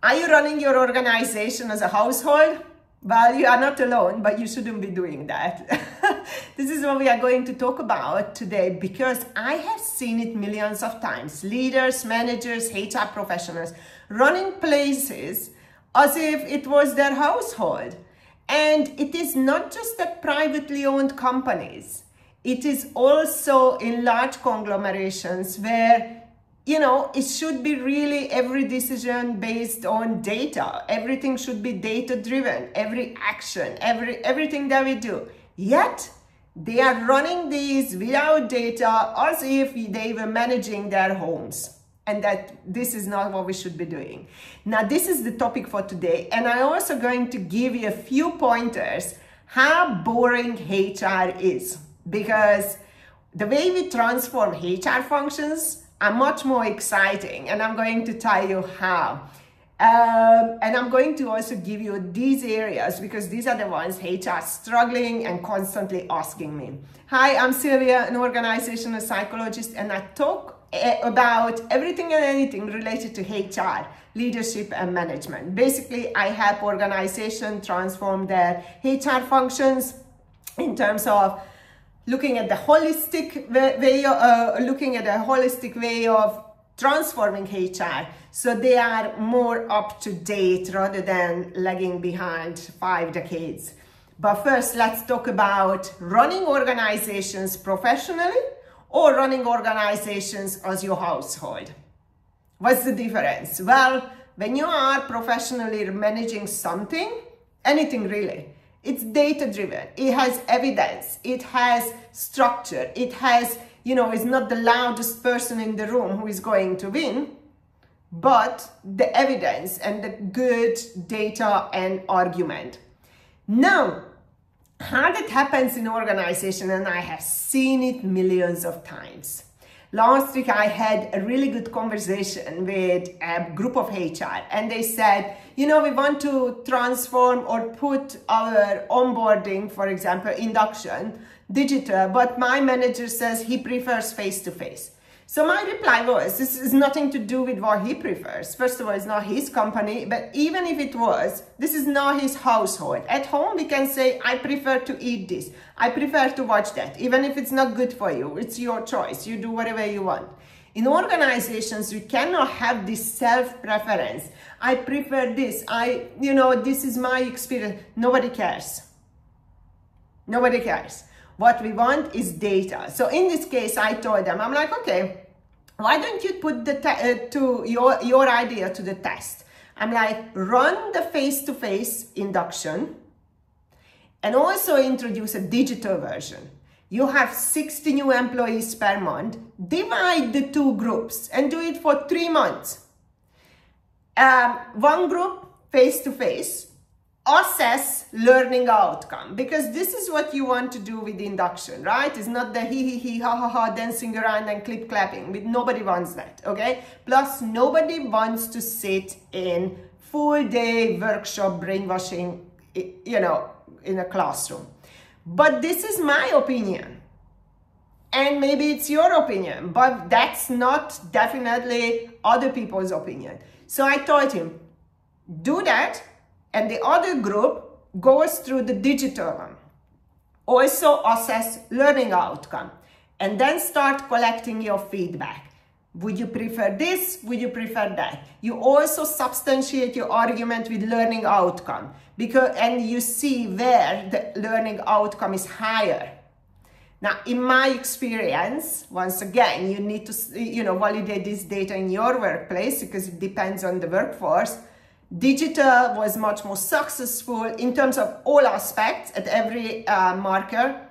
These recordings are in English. Are you running your organization as a household? Well, you are not alone, but you shouldn't be doing that. This is what we are going to talk about today, because I have seen it millions of times. Leaders, managers, HR professionals running places as if it was their household. And it is not just at privately owned companies. It is also in large conglomerations where, you know, it should be really every decision based on data. Everything should be data-driven, every action, everything that we do. Yet, they are running these without data as if they were managing their homes. And that this is not what we should be doing. Now, this is the topic for today. And I'm also going to give you a few pointers how boring HR is. Because the way we transform HR functions are much more exciting. And I'm going to tell you how. And I'm going to also give you these areas, because these are the ones HR is struggling and constantly asking me. Hi, I'm Sylvia, an organizational psychologist, and I talk about everything and anything related to HR, leadership and management. Basically, I help organizations transform their HR functions in terms of looking at the holistic way, of transforming HR, so they are more up to date rather than lagging behind 5 decades. But first, let's talk about running organizations professionally or running organizations as your household. What's the difference? Well, when you are professionally managing something, anything really, it's data-driven, it has evidence, it has structure, it has, you know, it's not the loudest person in the room who is going to win, but the evidence and the good data and argument. Now, how that happens in organization, and I have seen it millions of times. Last week, I had a really good conversation with a group of HR, and they said, you know, we want to transform or put our onboarding, for example, induction, digital, but my manager says he prefers face-to-face. So my reply was, this is nothing to do with what he prefers. First of all, it's not his company, but even if it was, this is not his household. At home, we can say, I prefer to eat this. I prefer to watch that. Even if it's not good for you, it's your choice. You do whatever you want. In organizations, we cannot have this self-preference. I prefer this. You know, this is my experience. Nobody cares. Nobody cares. What we want is data. So in this case, I told them, I'm like, okay, why don't you put the your idea to the test? I'm like, run the face-to-face induction and also introduce a digital version. You have 60 new employees per month. Divide the two groups and do it for 3 months. One group, face-to-face, assess learning outcome, because this is what you want to do with induction, right? It's not the he, ha, ha, ha, dancing around and clip clapping. Nobody wants that, okay? Plus, nobody wants to sit in full-day workshop brainwashing, you know, in a classroom. But this is my opinion, and maybe it's your opinion, but that's not definitely other people's opinion. So I told him, do that, and the other group goes through the digital one. Also assess learning outcome and then start collecting your feedback. Would you prefer this? Would you prefer that? You also substantiate your argument with learning outcome, because, and you see where the learning outcome is higher. Now, in my experience, once again, you need to, you know, validate this data in your workplace, because it depends on the workforce. Digital was much more successful in terms of all aspects at every marker,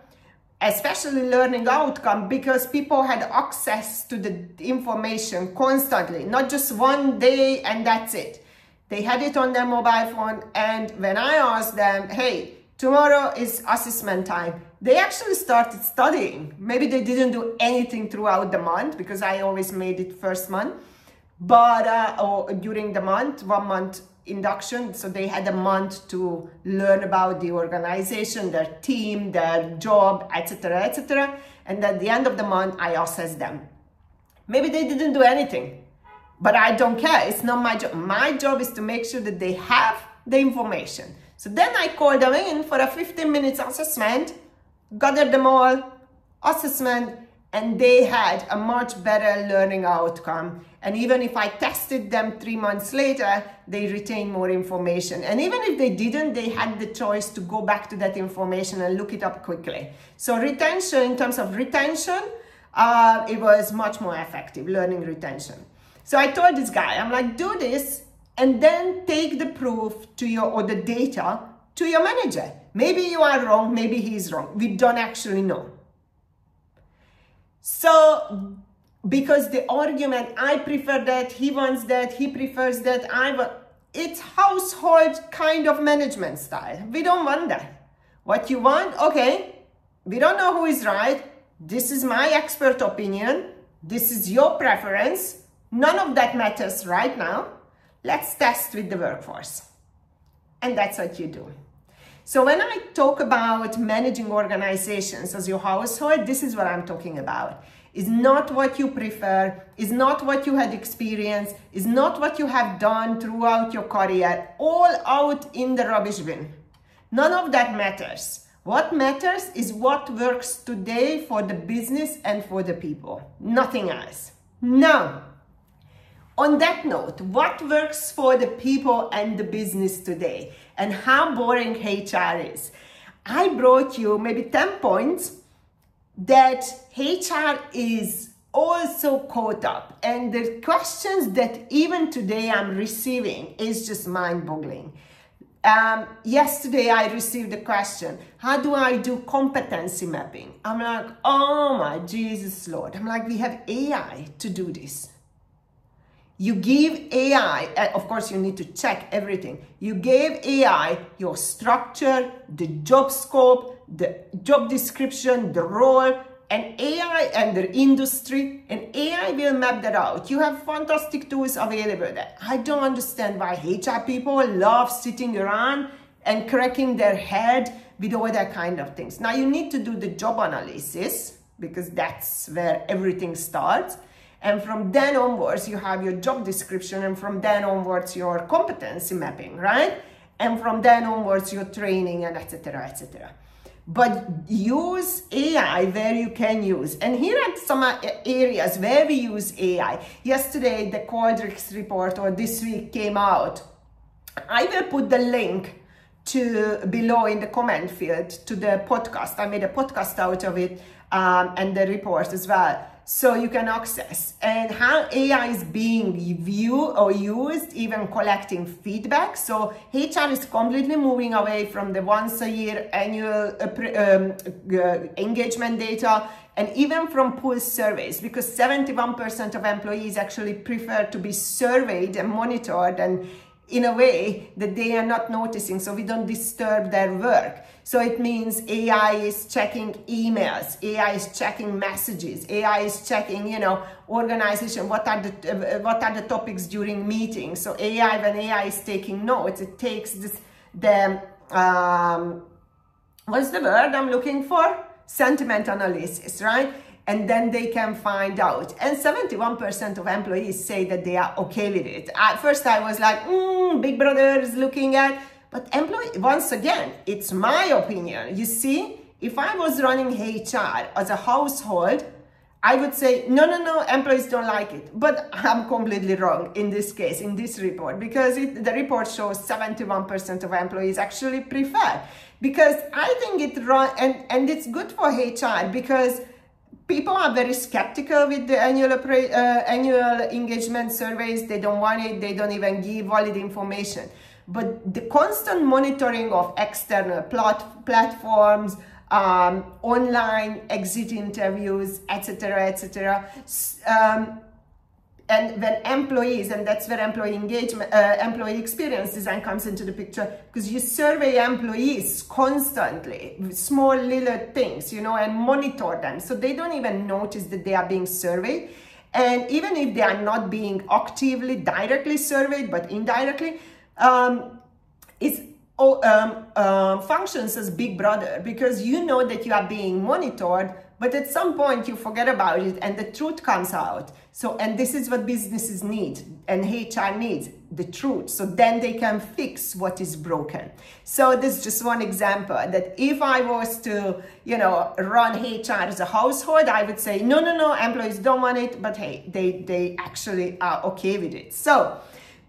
especially learning outcome, because people had access to the information constantly, not just one day and that's it. They had it on their mobile phone, and when I asked them, hey, tomorrow is assessment time, they actually started studying. Maybe they didn't do anything throughout the month, because I always made it first month. But or during the month, 1 month induction, so they had a month to learn about the organization, their team, their job, etc., etc. And at the end of the month, I assess them. Maybe they didn't do anything, but I don't care. It's not my job. My job is to make sure that they have the information. So then I call them in for a 15-minute assessment, gathered them all, assessment, and they had a much better learning outcome. And even if I tested them 3 months later, they retained more information. And even if they didn't, they had the choice to go back to that information and look it up quickly. So retention, in terms of retention, it was much more effective, learning retention. So I told this guy, I'm like, do this and then take the proof to your, or the data to your manager. Maybe you are wrong, maybe he's wrong. We don't actually know. So, because the argument, I prefer that, he wants that, he prefers that, it's household kind of management style. We don't want that. What you want, okay, we don't know who is right. This is my expert opinion. This is your preference. None of that matters right now. Let's test with the workforce. And that's what you do. So when I talk about managing organizations as your household, this is what I'm talking about. It's not what you prefer, it's not what you had experienced, it's not what you have done throughout your career, all out in the rubbish bin. None of that matters. What matters is what works today for the business and for the people, nothing else. Now, on that note, what works for the people and the business today, and how boring HR is? I brought you maybe 10 points that HR is also caught up, and the questions that even today I'm receiving is just mind-boggling. Yesterday I received a question, how do I do competency mapping? I'm like, oh my Jesus Lord. I'm like, we have AI to do this. You give AI, of course you need to check everything. You gave AI your structure, the job scope, the job description, the role, and AI and the industry, and AI will map that out. You have fantastic tools available there. I don't understand why HR people love sitting around and cracking their head with all that kind of things. Now you need to do the job analysis, because that's where everything starts. And from then onwards, you have your job description, and from then onwards, your competency mapping, right? And from then onwards, your training, and etc., etc. But use AI where you can use. And here are some areas where we use AI. Yesterday, the Qualtrics report, or this week, came out. I will put the link to below in the comment field to the podcast. I made a podcast out of it, and the report as well. So you can access and how AI is being viewed or used, even collecting feedback. So HR is completely moving away from the once a year annual engagement data, and even from pool surveys, because 71% of employees actually prefer to be surveyed and monitored, and in a way that they are not noticing, so we don't disturb their work. So it means AI is checking emails, AI is checking messages, AI is checking, you know, organization, what are the topics during meetings. So AI, when AI is taking notes, it takes this, what's the word I'm looking for? Sentiment analysis, right? And then they can find out. And 71% of employees say that they are okay with it. At first I was like, Big Brother is looking at, but employee, once again, it's my opinion. You see, if I was running HR as a household, I would say, no, employees don't like it. But I'm completely wrong in this case, in this report, because the report shows 71% of employees actually prefer. Because I think it run, and it's good for HR, because people are very skeptical with the annual engagement surveys. They don't want it. They don't even give valid information. But the constant monitoring of external platforms, online exit interviews, etc., etc. And when employees, and that's where employee engagement, employee experience design comes into the picture, because you survey employees constantly with small little things, you know, and monitor them. So they don't even notice that they are being surveyed. And even if they are not being actively, directly surveyed, but indirectly, functions as Big Brother, because you know that you are being monitored, But at some point you forget about it and the truth comes out. So, and this is what businesses need and HR needs, the truth. So then they can fix what is broken. So this is just one example that if I was to, you know, run HR as a household, I would say, no, employees don't want it, but hey, they actually are okay with it. So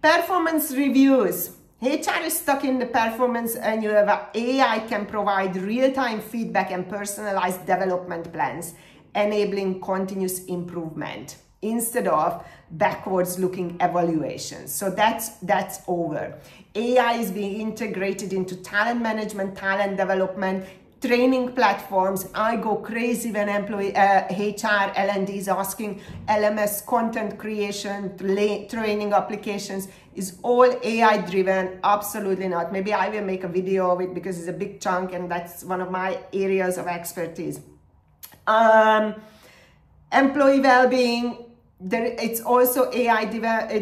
performance reviews. HR is stuck in the performance and you have AI can provide real-time feedback and personalized development plans, enabling continuous improvement instead of backwards-looking evaluations. So that's over. AI is being integrated into talent management, talent development, training platforms. I go crazy when employee HR L&D is asking LMS content creation, training applications is all AI driven. Absolutely not. Maybe I will make a video of it because it's a big chunk and that's one of my areas of expertise. Employee well-being. It's also AI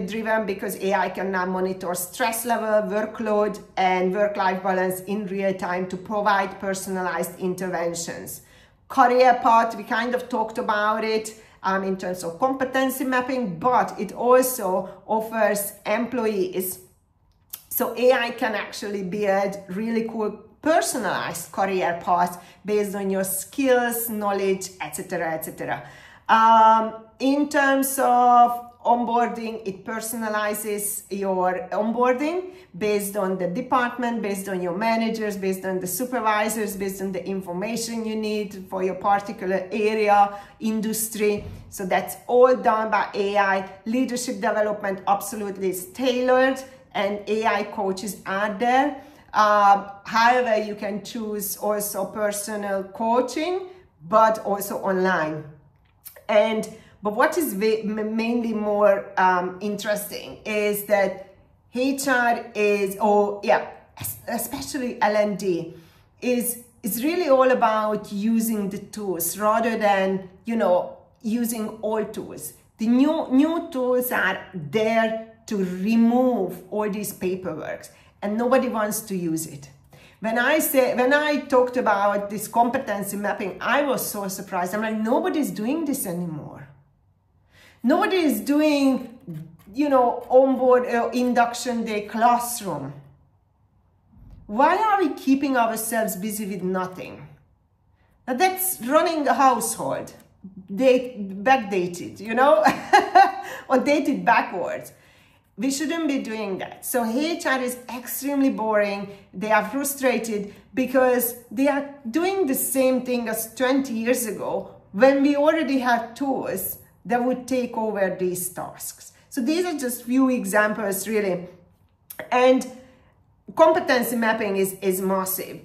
driven because AI can now monitor stress level, workload, and work-life balance in real time to provide personalized interventions. Career path, we kind of talked about it in terms of competency mapping, but it also offers employees. So AI can actually build really cool personalized career paths based on your skills, knowledge, etc., etc. In terms of onboarding, it personalizes your onboarding based on the department, based on your managers, based on the supervisors, based on the information you need for your particular area, industry. So that's all done by AI. Leadership development absolutely is tailored and AI coaches are there. However, you can choose also personal coaching, but also online. But what is mainly more interesting is that HR is, especially L&D, is really all about using the tools rather than, you know, using old tools. The new tools are there to remove all these paperwork and nobody wants to use it. When I talked about this competency mapping, I was so surprised. I'm like, nobody's doing this anymore. Nobody is doing, you know, onboard induction day classroom. Why are we keeping ourselves busy with nothing? Now that's running a household, backdated, you know, or dated backwards. We shouldn't be doing that. So HR is extremely boring. They are frustrated because they are doing the same thing as 20 years ago when we already had tools that would take over these tasks. So these are just few examples really. And competency mapping is massive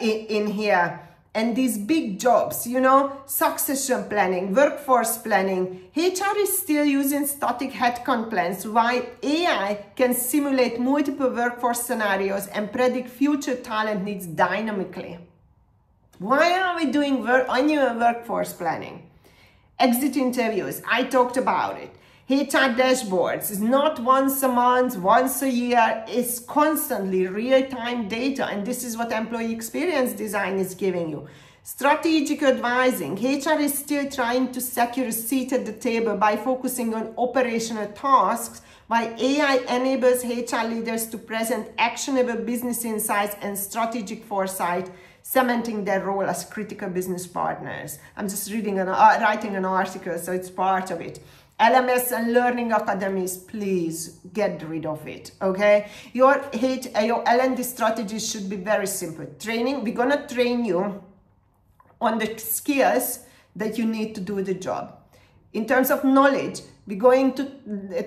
in here. And these big jobs, you know, succession planning, workforce planning, HR is still using static headcount plans, while AI can simulate multiple workforce scenarios and predict future talent needs dynamically. Why are we doing annual workforce planning? Exit interviews, I talked about it. HR dashboards is not once a month, once a year, it's constantly real-time data. And this is what employee experience design is giving you. Strategic advising, HR is still trying to secure a seat at the table by focusing on operational tasks, while AI enables HR leaders to present actionable business insights and strategic foresight, cementing their role as critical business partners. I'm just writing an article, so it's part of it. LMS and learning academies, please get rid of it, okay? Your L&D strategy should be very simple. Training, we're gonna train you on the skills that you need to do the job. In terms of knowledge, we're going to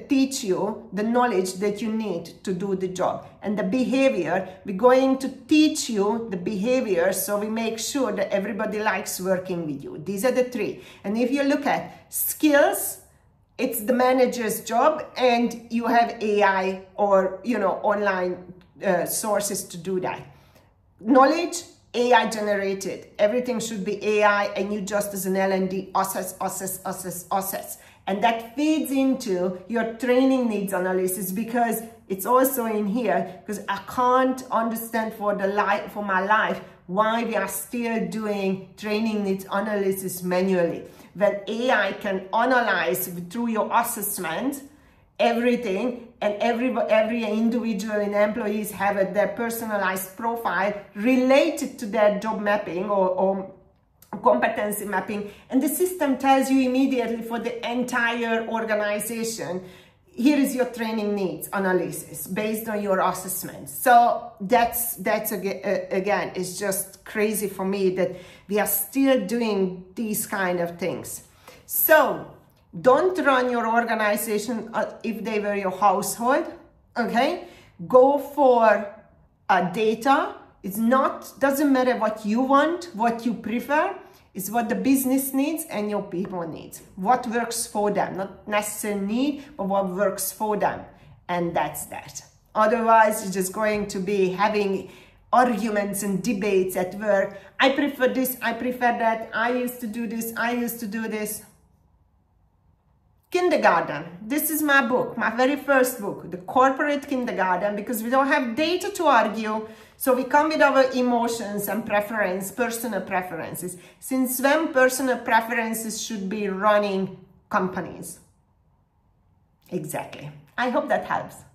teach you the knowledge that you need to do the job. And the behavior, we're going to teach you the behavior so we make sure that everybody likes working with you. These are the three. And if you look at skills, it's the manager's job and you have AI or, you know, online sources to do that. Knowledge, AI generated. Everything should be AI and you just as an L&D assess. And that feeds into your training needs analysis because it's also in here because I can't understand for my life why we are still doing training needs analysis manually. When AI can analyze through your assessment everything, and every individual and employees have their personalized profile related to their job mapping or competency mapping, and the system tells you immediately for the entire organization, here is your training needs analysis based on your assessment. So that's again, it's just crazy for me that we are still doing these kind of things. So don't run your organization if they were your household, okay? Go for data. It's not, doesn't matter what you want, what you prefer. It's what the business needs and your people need. What works for them, not necessarily need, but what works for them. And that's that. Otherwise, you're just going to be having arguments and debates at work. I prefer this, I prefer that. I used to do this, I used to do this. Kindergarten. This is my book, my very first book, The Corporate Kindergarten, because we don't have data to argue, so we come with our emotions and preference, personal preferences. Since when personal preferences should be running companies? Exactly. I hope that helps.